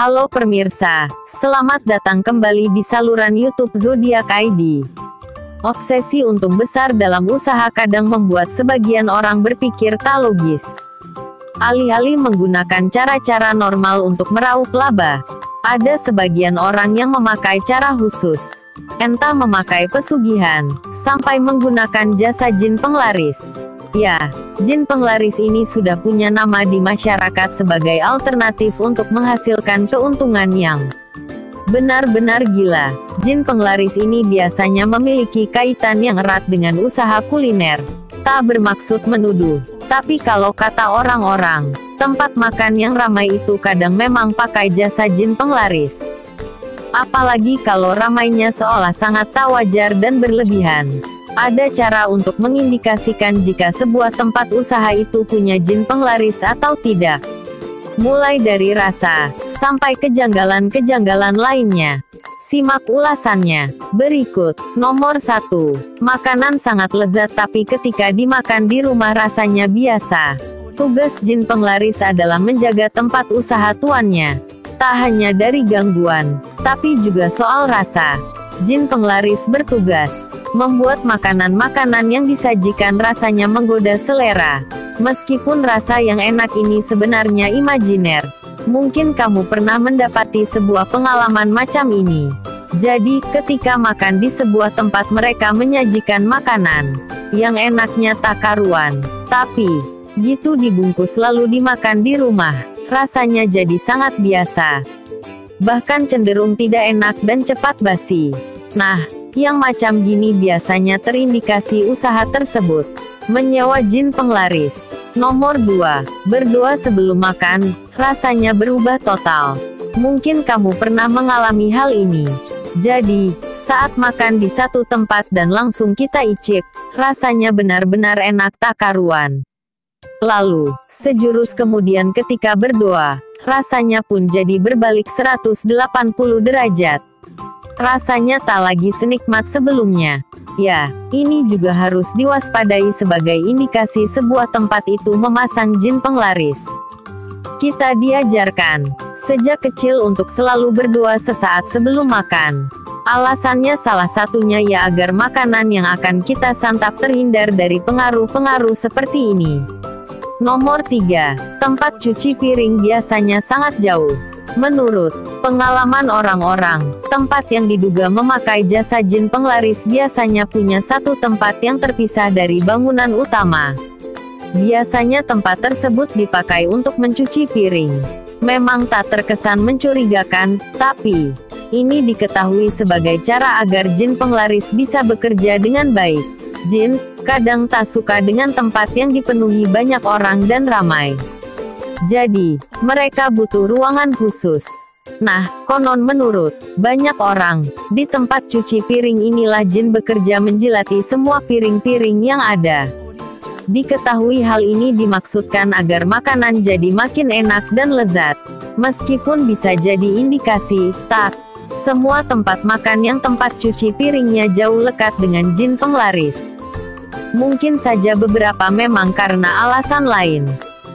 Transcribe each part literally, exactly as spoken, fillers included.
Halo pemirsa, selamat datang kembali di saluran YouTube Zodiak I D. Obsesi untung besar dalam usaha kadang membuat sebagian orang berpikir tak logis. Alih-alih menggunakan cara-cara normal untuk meraup laba, ada sebagian orang yang memakai cara khusus. Entah memakai pesugihan, sampai menggunakan jasa jin penglaris. Ya, jin penglaris ini sudah punya nama di masyarakat sebagai alternatif untuk menghasilkan keuntungan yang benar-benar gila. Jin penglaris ini biasanya memiliki kaitan yang erat dengan usaha kuliner. Tak bermaksud menuduh, tapi kalau kata orang-orang, tempat makan yang ramai itu kadang memang pakai jasa jin penglaris. Apalagi kalau ramainya seolah sangat tak wajar dan berlebihan. Ada cara untuk mengindikasikan jika sebuah tempat usaha itu punya jin penglaris atau tidak. Mulai dari rasa, sampai kejanggalan-kejanggalan lainnya. Simak ulasannya berikut. Nomor satu. Makanan sangat lezat tapi ketika dimakan di rumah rasanya biasa. Tugas jin penglaris adalah menjaga tempat usaha tuannya. Tak hanya dari gangguan, tapi juga soal rasa. Jin penglaris bertugas membuat makanan-makanan yang disajikan rasanya menggoda selera. Meskipun rasa yang enak ini sebenarnya imajiner, mungkin kamu pernah mendapati sebuah pengalaman macam ini. Jadi, ketika makan di sebuah tempat mereka menyajikan makanan yang enaknya tak karuan. Tapi, gitu dibungkus lalu dimakan di rumah, rasanya jadi sangat biasa. Bahkan cenderung tidak enak dan cepat basi. Nah, yang macam gini biasanya terindikasi usaha tersebut menyewa jin penglaris. Nomor dua. Berdoa sebelum makan, rasanya berubah total. Mungkin kamu pernah mengalami hal ini. Jadi, saat makan di satu tempat dan langsung kita icip, rasanya benar-benar enak tak karuan. Lalu, sejurus kemudian ketika berdoa, rasanya pun jadi berbalik seratus delapan puluh derajat. Rasanya tak lagi senikmat sebelumnya. Ya, ini juga harus diwaspadai sebagai indikasi sebuah tempat itu memasang jin penglaris. Kita diajarkan sejak kecil untuk selalu berdoa sesaat sebelum makan. Alasannya salah satunya ya agar makanan yang akan kita santap terhindar dari pengaruh-pengaruh seperti ini. Nomor tiga. Tempat cuci piring biasanya sangat jauh. Menurut pengalaman orang-orang, tempat yang diduga memakai jasa jin penglaris biasanya punya satu tempat yang terpisah dari bangunan utama. Biasanya tempat tersebut dipakai untuk mencuci piring. Memang tak terkesan mencurigakan, tapi ini diketahui sebagai cara agar jin penglaris bisa bekerja dengan baik. Jin kadang tak suka dengan tempat yang dipenuhi banyak orang dan ramai. Jadi, mereka butuh ruangan khusus. Nah, konon menurut banyak orang, di tempat cuci piring inilah jin bekerja menjilati semua piring-piring yang ada. Diketahui hal ini dimaksudkan agar makanan jadi makin enak dan lezat. Meskipun bisa jadi indikasi, tak semua tempat makan yang tempat cuci piringnya jauh lekat dengan jin penglaris. Mungkin saja beberapa memang karena alasan lain.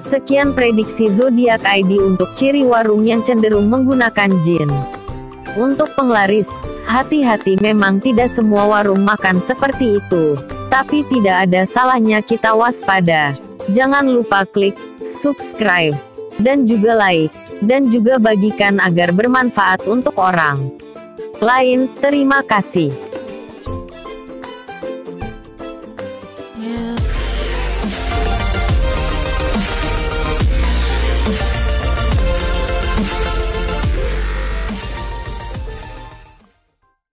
Sekian prediksi Zodiak I D untuk ciri warung yang cenderung menggunakan jin. Untuk penglaris, hati-hati, memang tidak semua warung makan seperti itu. Tapi tidak ada salahnya kita waspada. Jangan lupa klik subscribe, dan juga like, dan juga bagikan agar bermanfaat untuk orang lain. Terima kasih.